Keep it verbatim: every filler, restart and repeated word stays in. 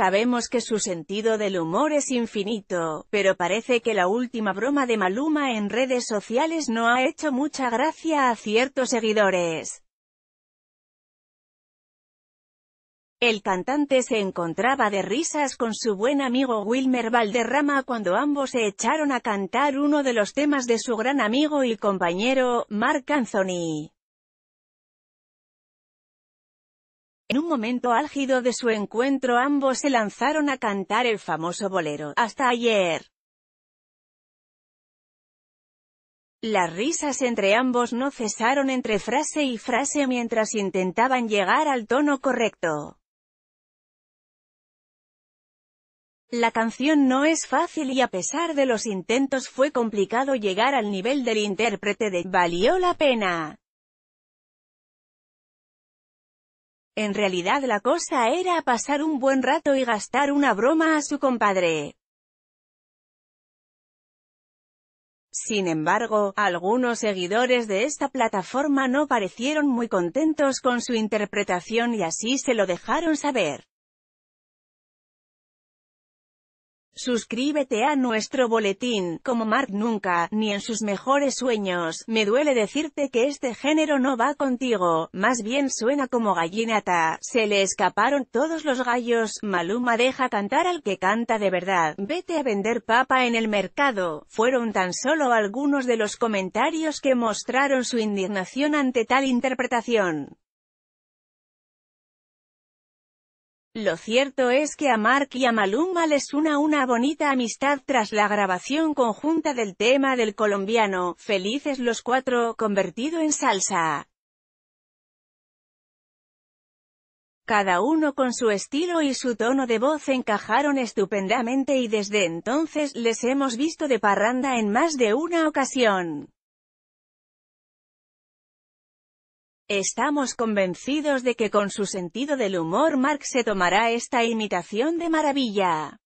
Sabemos que su sentido del humor es infinito, pero parece que la última broma de Maluma en redes sociales no ha hecho mucha gracia a ciertos seguidores. El cantante se encontraba de risas con su buen amigo Wilmer Valderrama cuando ambos se echaron a cantar uno de los temas de su gran amigo y compañero, Marc Anthony. En un momento álgido de su encuentro ambos se lanzaron a cantar el famoso bolero, Hasta Ayer. Las risas entre ambos no cesaron entre frase y frase mientras intentaban llegar al tono correcto. La canción no es fácil y a pesar de los intentos fue complicado llegar al nivel del intérprete de Valió la Pena. En realidad la cosa era pasar un buen rato y gastar una broma a su compadre. Sin embargo, algunos seguidores de esta plataforma no parecieron muy contentos con su interpretación y así se lo dejaron saber. Suscríbete a nuestro boletín. Como Marc nunca, ni en sus mejores sueños, me duele decirte que este género no va contigo, más bien suena como gallinata, se le escaparon todos los gallos, Maluma deja cantar al que canta de verdad, vete a vender papa en el mercado, fueron tan solo algunos de los comentarios que mostraron su indignación ante tal interpretación. Lo cierto es que a Marc y a Maluma les una una bonita amistad tras la grabación conjunta del tema del colombiano, Felices los Cuatro, convertido en salsa. Cada uno con su estilo y su tono de voz encajaron estupendamente y desde entonces les hemos visto de parranda en más de una ocasión. Estamos convencidos de que con su sentido del humor Marc se tomará esta imitación de maravilla.